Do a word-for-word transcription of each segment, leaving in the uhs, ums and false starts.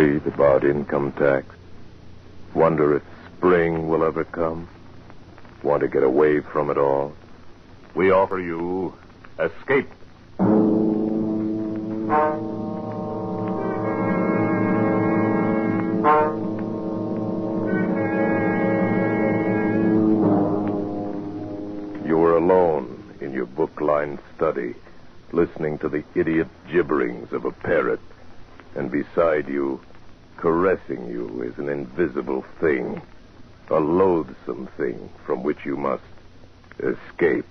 worried about income tax. Wonder if spring will ever come. Want to get away from it all. We offer you Escape. You were alone in your book-lined study, listening to the idiot gibberings of a parrot, and beside you, caressing you, is an invisible thing, a loathsome thing from which you must escape.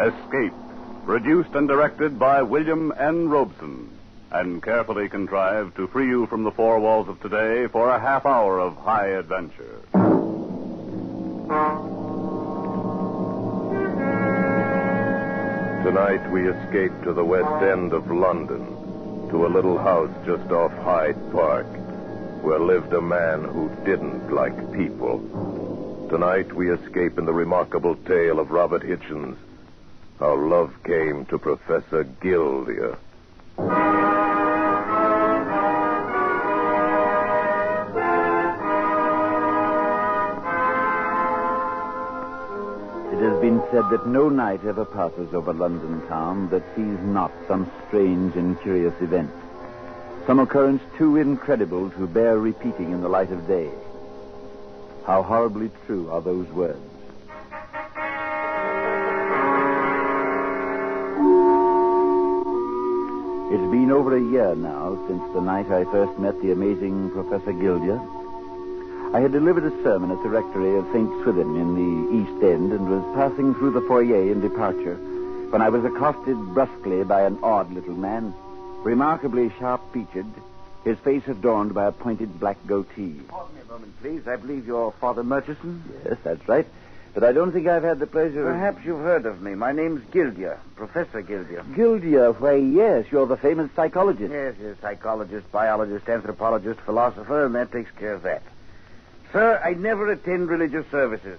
Escape, produced and directed by William N. Robson, and carefully contrived to free you from the four walls of today for a half hour of high adventure. Tonight we escape to the West End of London, to a little house just off Hyde Park, where lived a man who didn't like people. Tonight we escape in the remarkable tale of Robert Hitchens, how love came to Professor Guildea. It has been said that no night ever passes over London town that sees not some strange and curious event, some occurrence too incredible to bear repeating in the light of day. How horribly true are those words. It's been over a year now since the night I first met the amazing Professor Guildea. I had delivered a sermon at the rectory of Saint Swithin in the East End and was passing through the foyer in departure when I was accosted brusquely by an odd little man, remarkably sharp-featured, his face adorned by a pointed black goatee. Pardon me a moment, please. I believe you're Father Murchison. Yes, that's right. But I don't think I've had the pleasure of... Perhaps you've heard of me. My name's Guildea, Professor Guildea. Guildea? Why, yes, you're the famous psychologist. Yes, yes, psychologist, biologist, anthropologist, philosopher, and that takes care of that. Sir, I never attend religious services.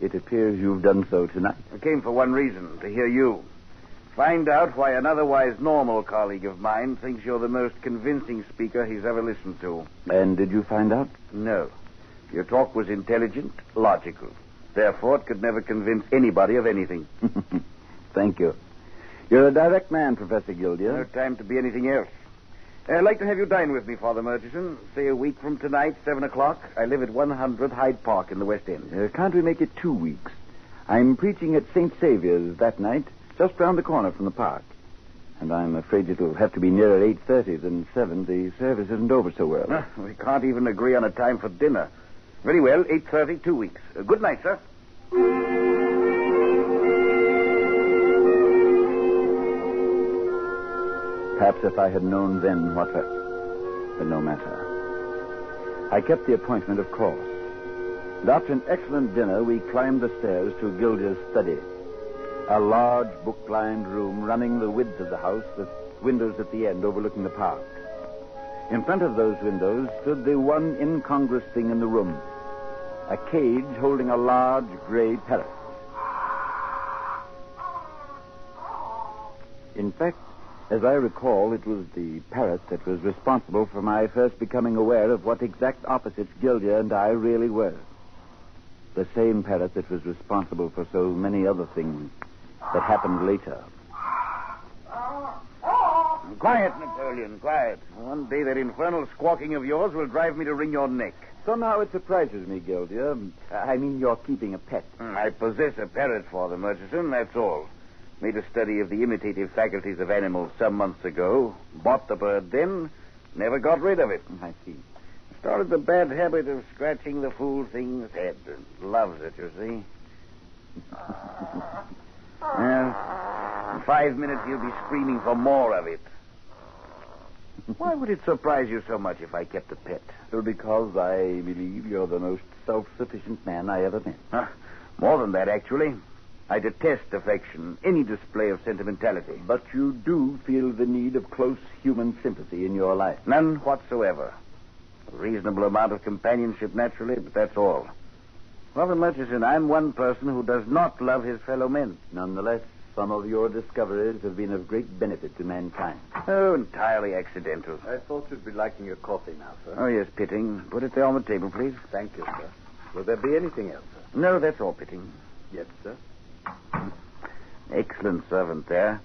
It appears you've done so tonight. I came for one reason, to hear you. Find out why an otherwise normal colleague of mine thinks you're the most convincing speaker he's ever listened to. And did you find out? No. Your talk was intelligent, logical. Therefore, it could never convince anybody of anything. Thank you. You're a direct man, Professor Guildea. No time to be anything else. I'd like to have you dine with me, Father Murchison. Say a week from tonight, seven o'clock. I live at one hundred Hyde Park in the West End. Uh, can't we make it two weeks? I'm preaching at Saint Savior's that night, just round the corner from the park. And I'm afraid it'll have to be nearer eight thirty than seven. The service isn't over so well. Uh, we can't even agree on a time for dinner. Very well, eight thirty, two weeks. Uh, good night, sir. Perhaps if I had known then what hurt. But no matter. I kept the appointment, of course. And after an excellent dinner, we climbed the stairs to Guildea's study. A large book-lined room running the width of the house with windows at the end overlooking the park. In front of those windows stood the one incongruous thing in the room. A cage holding a large gray parrot. In fact, as I recall, it was the parrot that was responsible for my first becoming aware of what exact opposites Guildea and I really were. The same parrot that was responsible for so many other things that happened later. Quiet, Napoleon, quiet. One day that infernal squawking of yours will drive me to wring your neck. Somehow it surprises me, Guildea. I mean, you're keeping a pet. I possess a parrot, Father Murchison, that's all. Made a study of the imitative faculties of animals some months ago. Bought the bird then. Never got rid of it. I see. Started the bad habit of scratching the fool thing's head. Loves it, you see. Well, in five minutes he'll be screaming for more of it. Why would it surprise you so much if I kept a pet? Well, because I believe you're the most self-sufficient man I ever met. Huh. More than that, actually. I detest affection, any display of sentimentality. But you do feel the need of close human sympathy in your life. None whatsoever. A reasonable amount of companionship, naturally, but that's all. Robert Murchison, I'm one person who does not love his fellow men. Nonetheless, some of your discoveries have been of great benefit to mankind. Oh, entirely accidental. I thought you'd be liking your coffee now, sir. Oh, yes, Pitting. Put it there on the table, please. Thank you, sir. Will there be anything else, sir? No, that's all, Pitting. Yes, sir. Excellent servant there.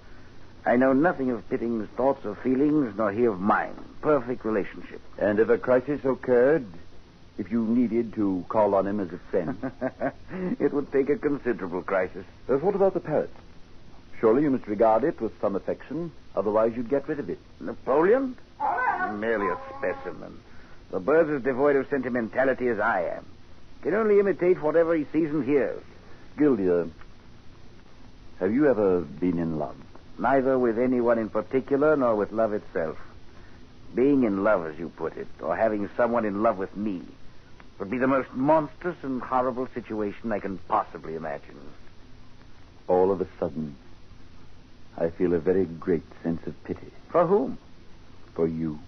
I know nothing of Pitting's thoughts or feelings, nor he of mine. Perfect relationship. And if a crisis occurred, if you needed to call on him as a friend? It would take a considerable crisis. Uh, what about the parrot? Surely you must regard it with some affection, otherwise you'd get rid of it. Napoleon? Merely a specimen. The bird's as devoid of sentimentality as I am. Can only imitate whatever he sees and hears. Guildea, have you ever been in love? Neither with anyone in particular, nor with love itself. Being in love, as you put it, or having someone in love with me, would be the most monstrous and horrible situation I can possibly imagine. All of a sudden, I feel a very great sense of pity. For whom? For you.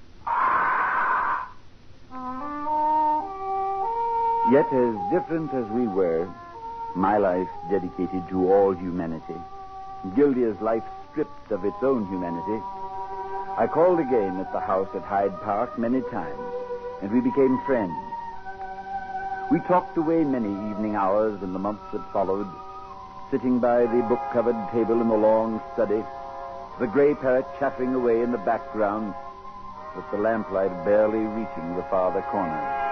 Yet, as different as we were, my life dedicated to all humanity, Guildea's life stripped of its own humanity, I called again at the house at Hyde Park many times, and we became friends. We talked away many evening hours in the months that followed, sitting by the book-covered table in the long study, the gray parrot chattering away in the background, with the lamplight barely reaching the farther corner.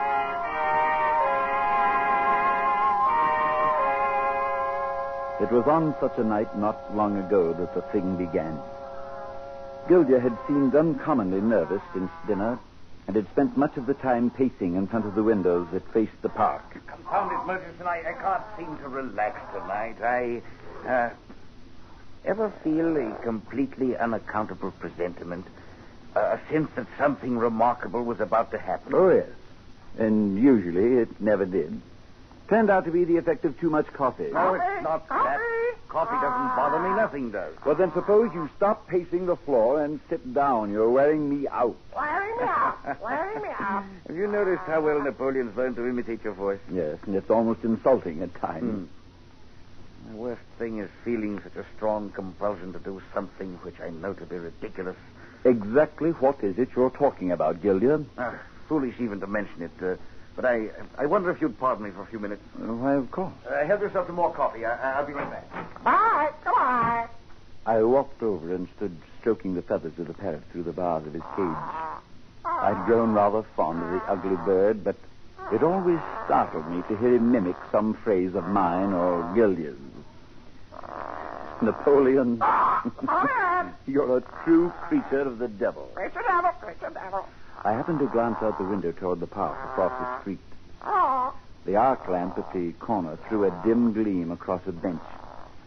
It was on such a night not long ago that the thing began. Guildea had seemed uncommonly nervous since dinner, and had spent much of the time pacing in front of the windows that faced the park. Confound it, Murchison, I, I can't seem to relax tonight. I uh, ever feel a completely unaccountable presentiment, uh, a sense that something remarkable was about to happen? Oh, yes. And usually it never did. Turned out to be the effect of too much coffee. No, it's not that. Coffee doesn't bother me. Nothing does. Well, then suppose you stop pacing the floor and sit down. You're wearing me out. Wearing me out. Wearing me out. Have you noticed how well Napoleon's learned to imitate your voice? Yes, and it's almost insulting at times. Hmm. The worst thing is feeling such a strong compulsion to do something which I know to be ridiculous. Exactly what is it you're talking about, Guildea? Ah, foolish even to mention it, uh, But I I wonder if you'd pardon me for a few minutes. Why, of course. Uh, help yourself to more coffee. I, I'll be right back. Bye. Goodbye. I walked over and stood stroking the feathers of the parrot through the bars of his cage. I'd grown rather fond of the ugly bird, but it always startled me to hear him mimic some phrase of mine or Guildea's. Napoleon, you're a true creature of the devil. Creature devil, creature devil. I happened to glance out the window toward the park across the street. The arc lamp at the corner threw a dim gleam across a bench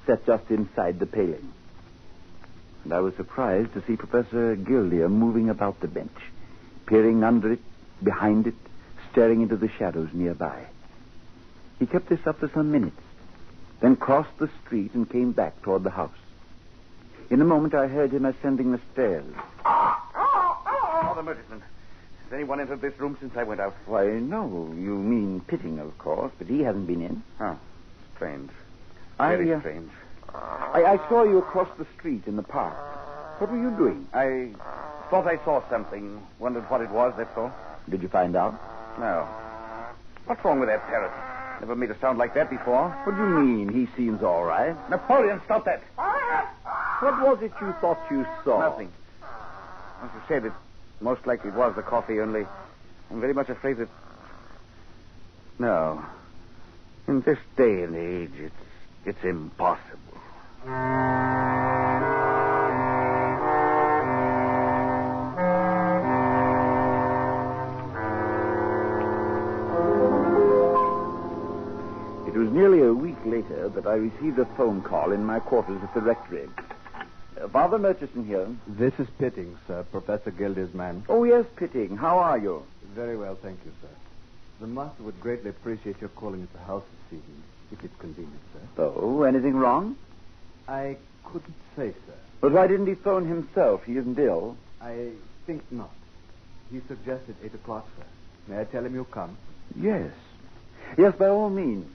set just inside the paling. And I was surprised to see Professor Guildea moving about the bench, peering under it, behind it, staring into the shadows nearby. He kept this up for some minutes, then crossed the street and came back toward the house. In a moment, I heard him ascending the stairs. Father Murchison, has anyone entered this room since I went out? Why, no. You mean Pitting, of course, but he hasn't been in. Oh, strange. Very I, uh, strange. I, I saw you across the street in the park. What were you doing? I thought I saw something. Wondered what it was, that's all. Did you find out? No. What's wrong with that parrot? Never made a sound like that before. What do you mean? He seems all right. Napoleon, stop that. What was it you thought you saw? Nothing. As you said, it most likely was the coffee, only I'm very much afraid that... No. In this day and age, it's, it's impossible. It was nearly a week later that I received a phone call in my quarters at the rectory. Father Murchison here. This is Pitting, sir, Professor Guildea's man. Oh, yes, Pitting. How are you? Very well, thank you, sir. The master would greatly appreciate your calling at the house this evening, if it's convenient, sir. Oh, anything wrong? I couldn't say, sir. But why didn't he phone himself? He isn't ill. I think not. He suggested eight o'clock, sir. May I tell him you'll come? Yes. Yes, by all means.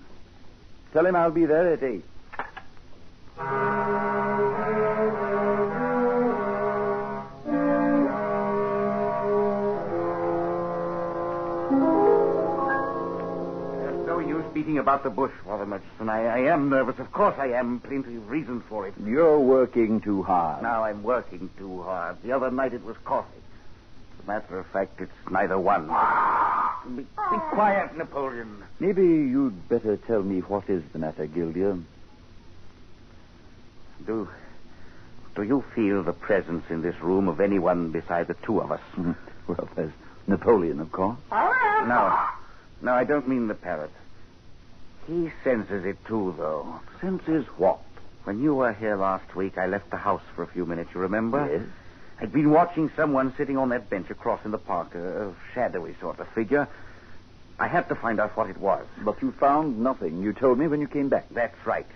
Tell him I'll be there at eight. There's no use beating about the bush, Father Murchison. I, I am nervous. Of course I am. Plenty of reason for it. You're working too hard. Now I'm working too hard. The other night it was coffee. As a matter of fact, it's neither one. Be, be quiet, Napoleon. Maybe you'd better tell me what is the matter, Guildea. Do, do you feel the presence in this room of anyone beside the two of us? Well, there's Napoleon, of course. No, no, I don't mean the parrot. He senses it too, though. Senses what? When you were here last week, I left the house for a few minutes, you remember? Yes. I'd been watching someone sitting on that bench across in the park, a, a shadowy sort of figure. I had to find out what it was. But you found nothing. You told me when you came back. That's right.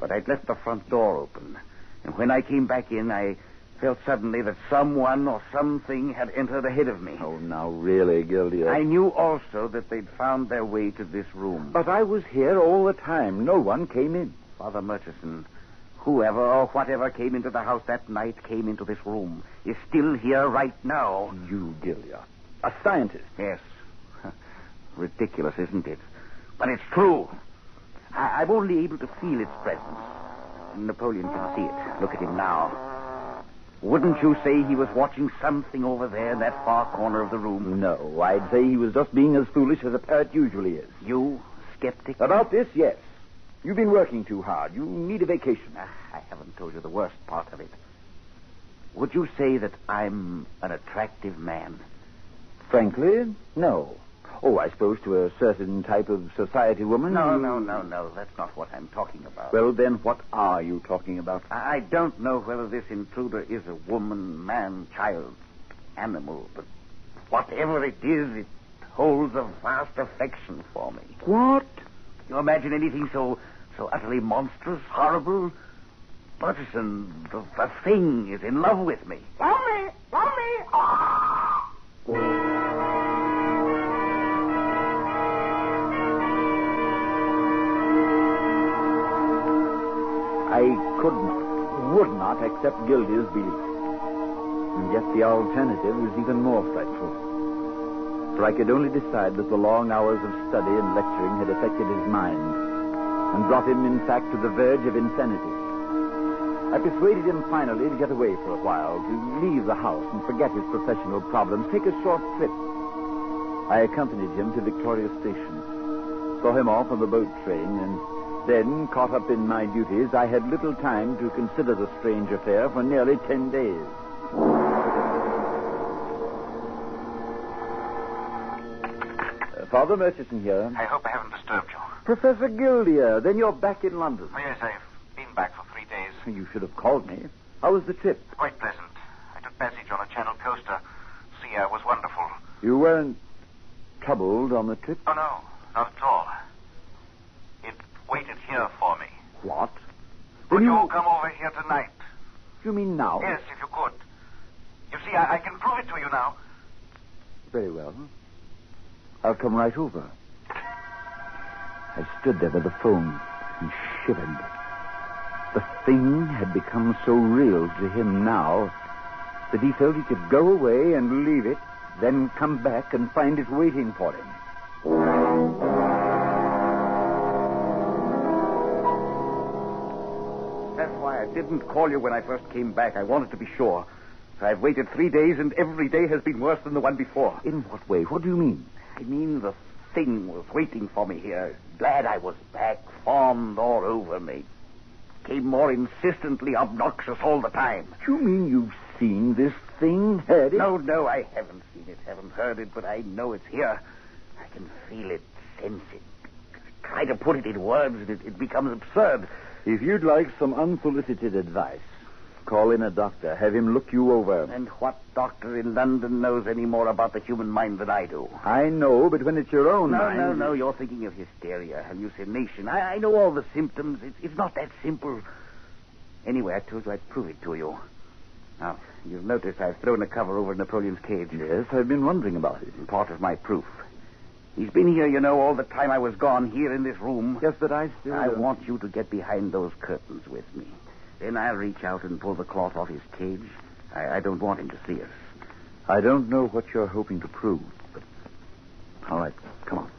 But I'd left the front door open. And when I came back in, I felt suddenly that someone or something had entered ahead of me. Oh, now, really, Guildea. I knew also that they'd found their way to this room. But I was here all the time. No one came in. Father Murchison... Whoever or whatever came into the house that night came into this room, is still here right now. You, Guildea, a scientist. Yes. Ridiculous, isn't it? But it's true. I- I'm only able to feel its presence. Napoleon can see it. Look at him now. Wouldn't you say he was watching something over there in that far corner of the room? No, I'd say he was just being as foolish as a parrot usually is. You, skeptic? About this, yes. You've been working too hard. You need a vacation. I haven't told you the worst part of it. Would you say that I'm an attractive man? Frankly, no. Oh, I suppose to a certain type of society woman... No, you... no, no, no. That's not what I'm talking about. Well, then, what are you talking about? I don't know whether this intruder is a woman, man, child, animal, but whatever it is, it holds a vast affection for me. What? You imagine anything so... So utterly monstrous, horrible. Murchison, the, the thing is in love with me. Love me! Love me! Ah! I could not, would not accept Guildea's belief. And yet the alternative was even more frightful. For I could only decide that the long hours of study and lecturing had affected his mind and brought him, in fact, to the verge of insanity. I persuaded him finally to get away for a while, to leave the house and forget his professional problems, take a short trip. I accompanied him to Victoria Station, saw him off on the boat train, and then, caught up in my duties, I had little time to consider the strange affair for nearly ten days. Father Murchison here. I hope I haven't disturbed you. Professor Guildea, then you're back in London. Oh, yes, I've been back for three days. You should have called me. How was the trip? Quite pleasant. I took passage on a Channel coaster. Sea air was wonderful. You weren't troubled on the trip? Oh, no, not at all. It waited here for me. What? Would you... you come over here tonight? You mean now? Yes, if you could. You see, I, I can prove it to you now. Very well. I'll come right over. I stood there by the phone and shivered. The thing had become so real to him now that he felt he could go away and leave it, then come back and find it waiting for him. That's why I didn't call you when I first came back. I wanted to be sure. I've waited three days, and every day has been worse than the one before. In what way? What do you mean? I mean, the thing was waiting for me here. Glad I was back, fawned all over me. Came more insistently obnoxious all the time. You mean you've seen this thing, heard it? No, no, I haven't seen it, haven't heard it, but I know it's here. I can feel it, sense it. Try to put it in words, and it, it becomes absurd. If you'd like some unsolicited advice, call in a doctor. Have him look you over. And what doctor in London knows any more about the human mind than I do? I know, but when it's your own no, mind... No, no, no. You're thinking of hysteria, hallucination. I, I know all the symptoms. It's, it's not that simple. Anyway, I told you I'd prove it to you. Now, you've noticed I've thrown a cover over Napoleon's cage. Yes, I've been wondering about it. Part of my proof. He's been here, you know, all the time I was gone, here in this room. Yes, but I still... I want you to get behind those curtains with me. Then I'll reach out and pull the cloth off his cage. I, I don't want him to see us. I don't know what you're hoping to prove, but... All right, come on.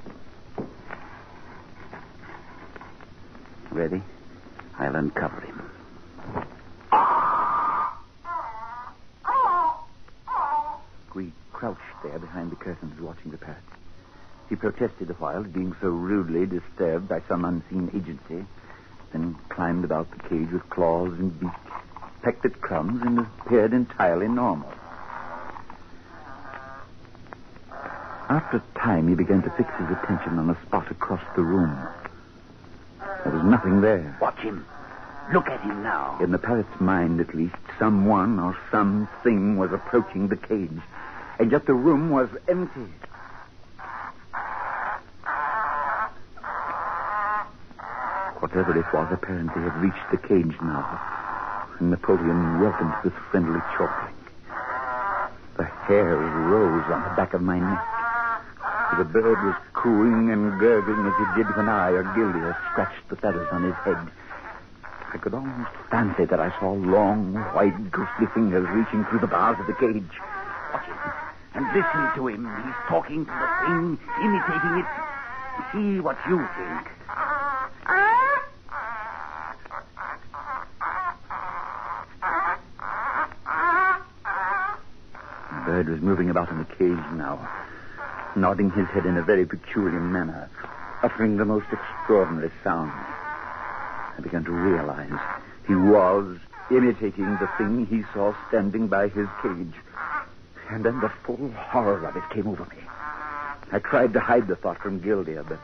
Ready? I'll uncover him. We crouched there behind the curtains, watching the path. He protested a while, being so rudely disturbed by some unseen agency, then climbed about the cage with claws and beak, pecked at crumbs, and appeared entirely normal. After a time, he began to fix his attention on a spot across the room. There was nothing there. Watch him. Look at him now. In the parrot's mind, at least, someone or something was approaching the cage, and yet the room was empty. Whatever it was, apparently had reached the cage now, and Napoleon welcomed with friendly chortling. The hairs rose on the back of my neck. The bird was cooing and gurgling as he did when I or Guildea scratched the feathers on his head. I could almost fancy that I saw long, white, ghostly fingers reaching through the bars of the cage. Watch him and listen to him. He's talking to the thing, imitating it. See what you think. The bird was moving about in the cage now, nodding his head in a very peculiar manner, uttering the most extraordinary sounds. I began to realize he was imitating the thing he saw standing by his cage. And then the full horror of it came over me. I tried to hide the thought from Guildea, but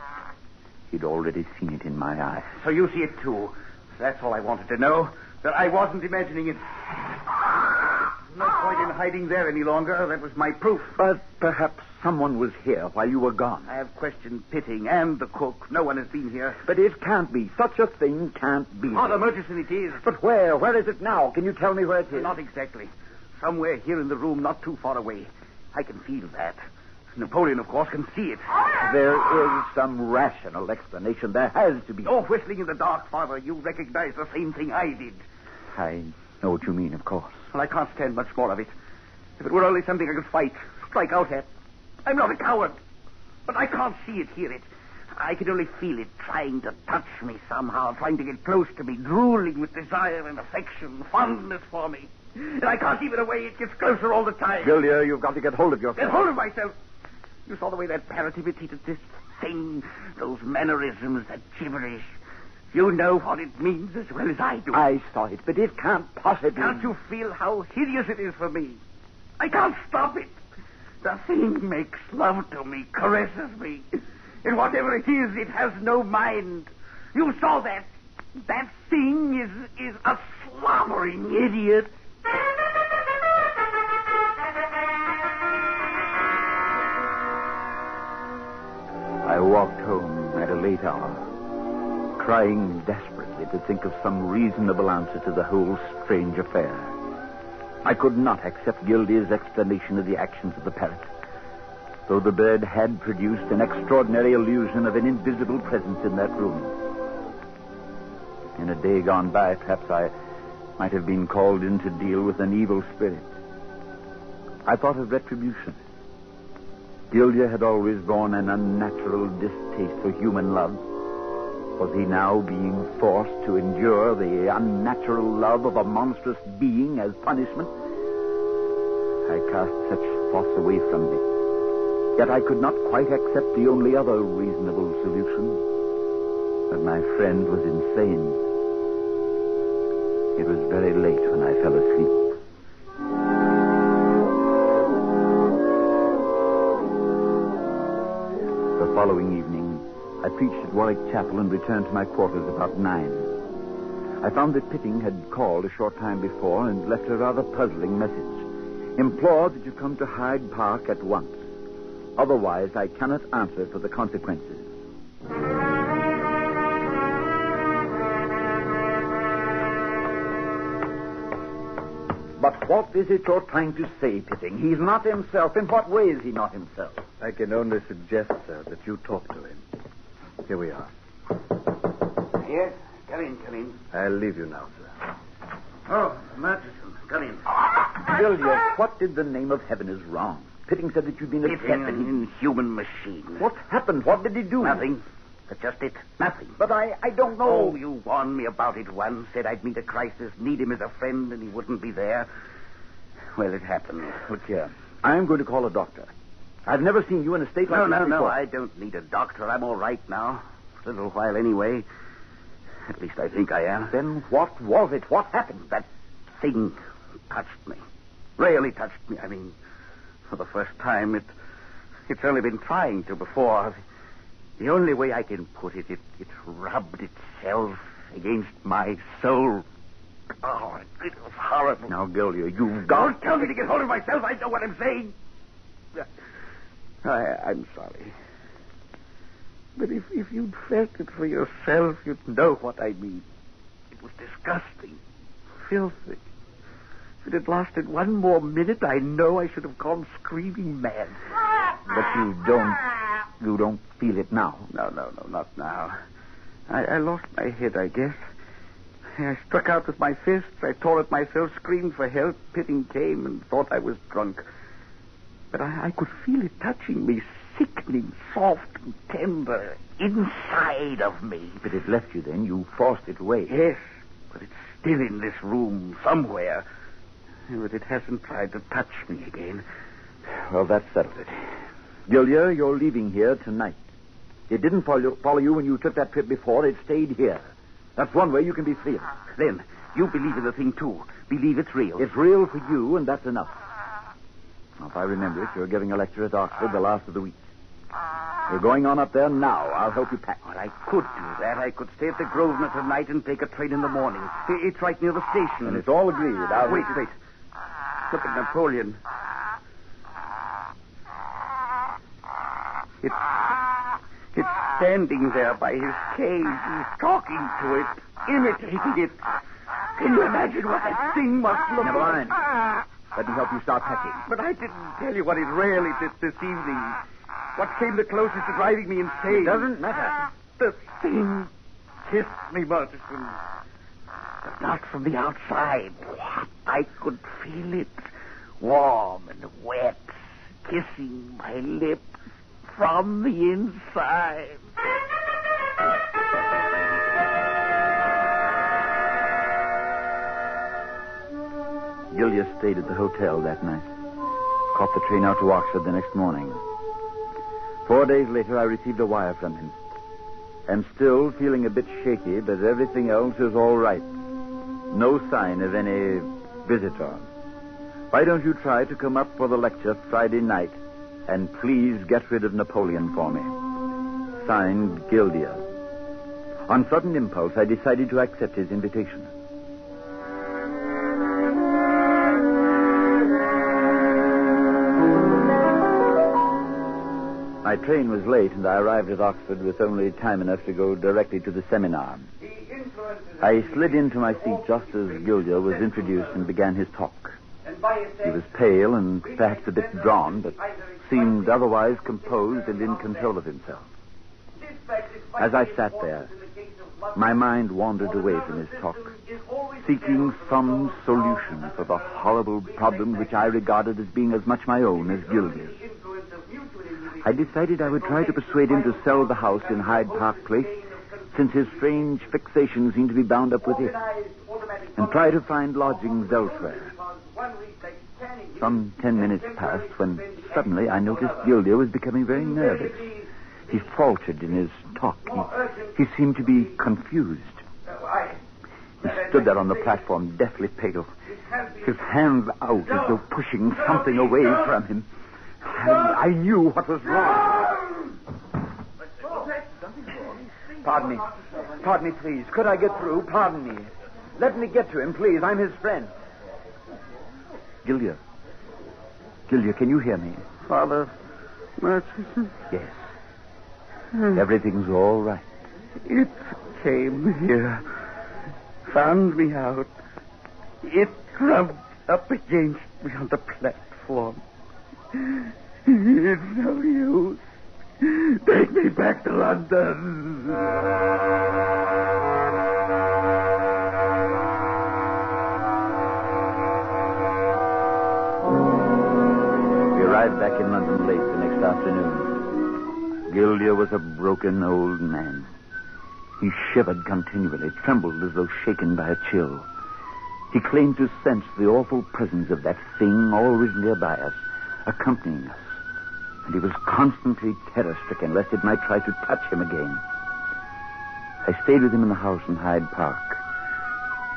he'd already seen it in my eyes. So you see it too. That's all I wanted to know, that I wasn't imagining it. No point in hiding there any longer. That was my proof. But perhaps someone was here while you were gone. I have questioned Pitting and the cook. No one has been here. But it can't be. Such a thing can't be. Father Murchison it is. But where? Where is it now? Can you tell me where it is? Not exactly. Somewhere here in the room, not too far away. I can feel that. Napoleon, of course, can see it. There is some rational explanation. There has to be. Oh, whistling in the dark, Father. You recognize the same thing I did. I know what you mean, of course. Well, I can't stand much more of it. If it were only something I could fight, strike out at. I'm not a coward, but I can't see it, hear it. I can only feel it trying to touch me somehow, trying to get close to me, drooling with desire and affection, fondness for me. And I can't keep it away. It gets closer all the time. Guildea, you've got to get hold of yourself. Get hold of myself. You saw the way that parrot imitated this thing, those mannerisms, that gibberish. You know what it means as well as I do. I saw it, but it can't possibly... Can't you feel how hideous it is for me? I can't stop it. The thing makes love to me, caresses me. And whatever it is, it has no mind. You saw that. That thing is, is a slobbering idiot. I walked home at a late hour, trying desperately to think of some reasonable answer to the whole strange affair. I could not accept Guildea's explanation of the actions of the parrot, though the bird had produced an extraordinary illusion of an invisible presence in that room. In a day gone by, perhaps I might have been called in to deal with an evil spirit. I thought of retribution. Guildea had always borne an unnatural distaste for human love. Was he now being forced to endure the unnatural love of a monstrous being as punishment? I cast such thoughts away from me. Yet I could not quite accept the only other reasonable solution, that my friend was insane. It was very late when I fell asleep. The following evening, I preached at Warwick Chapel and returned to my quarters about nine. I found that Pitting had called a short time before and left a rather puzzling message. Implored that you come to Hyde Park at once. Otherwise, I cannot answer for the consequences. But what is it you're trying to say, Pitting? He's not himself. In what way is he not himself? I can only suggest, sir, that you talk to him. Here we are. Yes, come in, come in. I'll leave you now, sir. Oh, Murchison, come in. Guildea, what in the name of heaven is wrong? Pitting said that you'd been upset. Pitting, an inhuman machine. What's happened? What did he do? Nothing. That's just it. Nothing. But I, I don't know. Oh, you warned me about it once, said I'd meet a crisis, need him as a friend, and he wouldn't be there. Well, it happened. Look here. I'm going to call a doctor. I've never seen you in a state like this before. No, no, no, I don't need a doctor. I'm all right now. A little while anyway. At least I think I am. Then what was it? What happened? That thing touched me. Really touched me. I mean, for the first time, it it's only been trying to before. The only way I can put it, it, it rubbed itself against my soul. Oh, it was horrible. Now, Guildea, you've got... Don't tell me to get hold of myself. I know what I'm saying. I, I'm sorry. But if, if you'd felt it for yourself, you'd know what I mean. It was disgusting, filthy. If it had lasted one more minute, I know I should have gone screaming mad. But you don't... You don't feel it now? No, no, no, not now. I, I lost my head, I guess. I struck out with my fists. I tore at myself, screamed for help. Pitting came and thought I was drunk. But I, I could feel it touching me, sickening, soft and tender, inside of me. But it left you then. You forced it away. Yes, but it's still in this room somewhere. But it hasn't tried to touch me again. Well, that settled it. Guildea, you're leaving here tonight. It didn't follow, follow you when you took that trip before. It stayed here. That's one way you can be free of it. Then, you believe in the thing, too. Believe it's real. It's real for you, and that's enough. Now, if I remember it, you're giving a lecture at Oxford the last of the week. You're going on up there now. I'll help you pack. Well, I could do that. I could stay at the Grosvenor tonight and take a train in the morning. It's right near the station. And it's all agreed. I'll wait, wait. Look at Napoleon. It's, it's standing there by his cage. He's talking to it, imitating it. Can you imagine what that thing must look like? Never mind. Let me help you start packing. But I didn't tell you what it really did this evening. What came the closest to driving me insane. It doesn't matter. The thing kissed me, Murchison. But not from the outside. I could feel it, warm and wet, kissing my lips. From the inside. Guildea stayed at the hotel that night. Caught the train out to Oxford the next morning. Four days later, I received a wire from him. I'm still feeling a bit shaky, but everything else is all right. No sign of any visitor. Why don't you try to come up for the lecture Friday night? And please get rid of Napoleon for me. Signed, Guildea. On sudden impulse, I decided to accept his invitation. My train was late, and I arrived at Oxford with only time enough to go directly to the seminar. I slid into my seat just as Guildea was introduced and began his talk. He was pale and perhaps a bit drawn, but seemed otherwise composed and in control of himself. As I sat there, my mind wandered away from his talk, seeking some solution for the horrible problem which I regarded as being as much my own as Guildea's. I decided I would try to persuade him to sell the house in Hyde Park Place, since his strange fixation seemed to be bound up with it, and try to find lodgings elsewhere. Some ten minutes passed when suddenly I noticed Guildea was becoming very nervous. He faltered in his talk. He, he seemed to be confused. He stood there on the platform, deathly pale, his hands out as though pushing something away from him. I, I knew what was wrong. Pardon me. Pardon me, please. Could I get through? Pardon me. Let me get to him, please. I'm his friend. Guildea. Guildea, can you hear me? Father Murchison? Yes. Hmm. Everything's all right. It came here. Found me out. It rubbed up against me on the platform. It's no use. Take me back to London. We arrived back in London late the next afternoon. Guildea was a broken old man. He shivered continually, trembled as though shaken by a chill. He claimed to sense the awful presence of that thing always nearby us, accompanying us. And he was constantly terror-stricken lest it might try to touch him again. I stayed with him in the house in Hyde Park.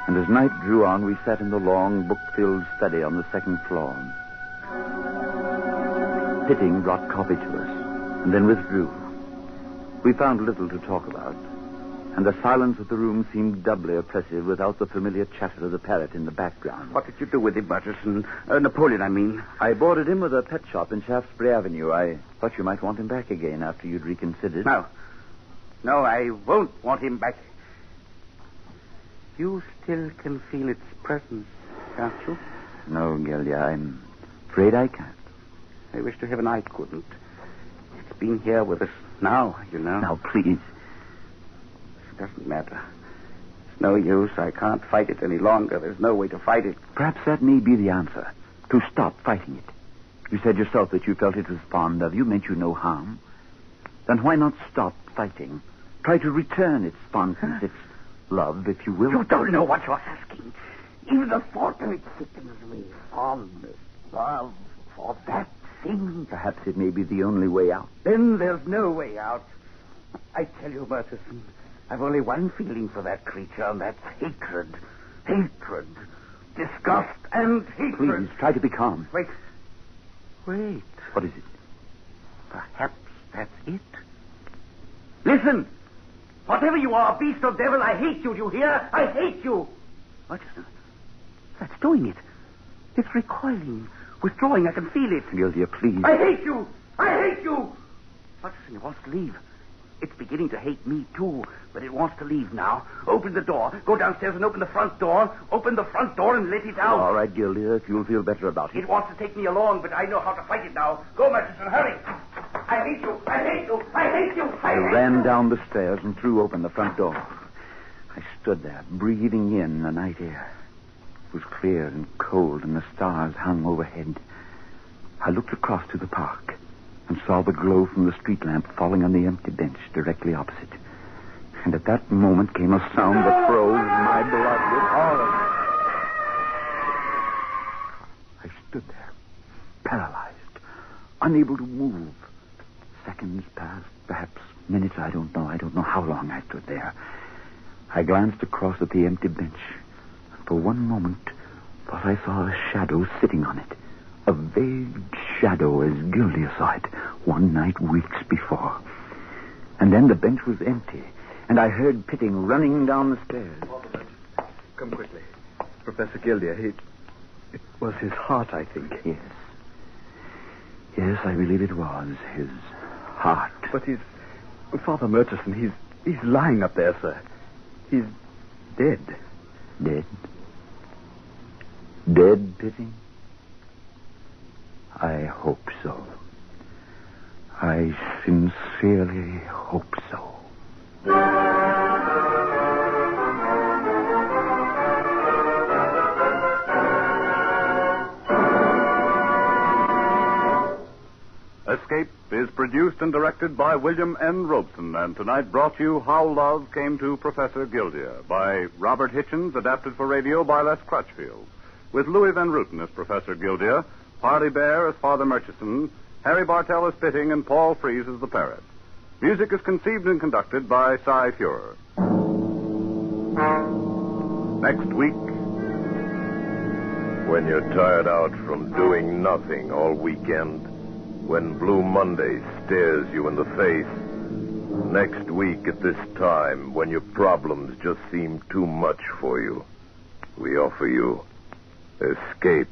And as night drew on, we sat in the long, book-filled study on the second floor. Pitting brought coffee to us, and then withdrew. We found little to talk about, and the silence of the room seemed doubly oppressive without the familiar chatter of the parrot in the background. What did you do with him, Murchison? Uh, Napoleon, I mean. I boarded him with a pet shop in Shaftesbury Avenue. I thought you might want him back again after you'd reconsidered. No. No, I won't want him back. You still can feel its presence, can't you? No, Guildea, I'm afraid I can't. I wish to heaven I couldn't. It's been here with us now, you know. Now, please. Doesn't matter. It's no use. I can't fight it any longer. There's no way to fight it. Perhaps that may be the answer. To stop fighting it. You said yourself that you felt it was fond of you, meant you no harm. Then why not stop fighting? Try to return its fondness, its love, if you will. You don't know what you're asking. Even the thought of it sickens me. Fondness, love, for that thing. Perhaps it may be the only way out. Then there's no way out. I tell you, Murchison, I've only one feeling for that creature, and that's hatred. Hatred. Disgust and hatred. Please, try to be calm. Wait. Wait. What is it? Perhaps that's it. Listen! Whatever you are, beast or devil, I hate you, do you hear? I hate you! Murchison, that's doing it. It's recoiling, withdrawing. I can feel it. Guildea, please. I hate you! I hate you! Murchison, it wants to leave. It's beginning to hate me, too, but it wants to leave now. Open the door. Go downstairs and open the front door. Open the front door and let it out. All right, Guildea, if you'll feel better about it. It wants to take me along, but I know how to fight it now. Go, Murchison, hurry. I hate you. I hate you. I hate you. I, I hate ran you. down the stairs and threw open the front door. I stood there, breathing in the night air. It was clear and cold, and the stars hung overhead. I looked across to the park and saw the glow from the street lamp falling on the empty bench directly opposite. And at that moment came a sound that froze my blood with horror. I stood there, paralyzed, unable to move. Seconds passed, perhaps minutes, I don't know. I don't know how long I stood there. I glanced across at the empty bench, and for one moment thought I saw a shadow sitting on it. A vague shadow as Guildea saw it one night weeks before. And then the bench was empty, and I heard Pitting running down the stairs. Come quickly. Professor Guildea, he... it was his heart, I think. Yes. Yes, I believe it was his heart. But he's... Father Murchison, he's... he's lying up there, sir. He's dead. Dead? Dead, Pitting? I hope so. I sincerely hope so. Escape is produced and directed by William N. Robson, and tonight brought you How Love Came to Professor Guildea by Robert Hitchens, adapted for radio by Les Crutchfield, with Louis Van Ruten as Professor Guildea, Hardy Bear as Father Murchison, Harry Bartell as Pitting, and Paul Frees as the parrot. Music is conceived and conducted by Cy Fuhrer. Next week. When you're tired out from doing nothing all weekend, when Blue Monday stares you in the face, next week at this time, when your problems just seem too much for you, we offer you Escape.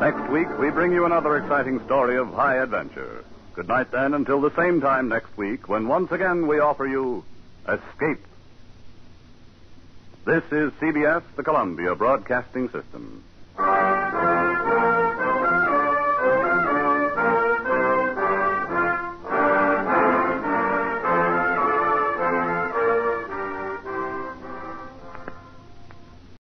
Next week, we bring you another exciting story of high adventure. Good night, then, until the same time next week, when once again we offer you Escape. This is C B S, the Columbia Broadcasting System.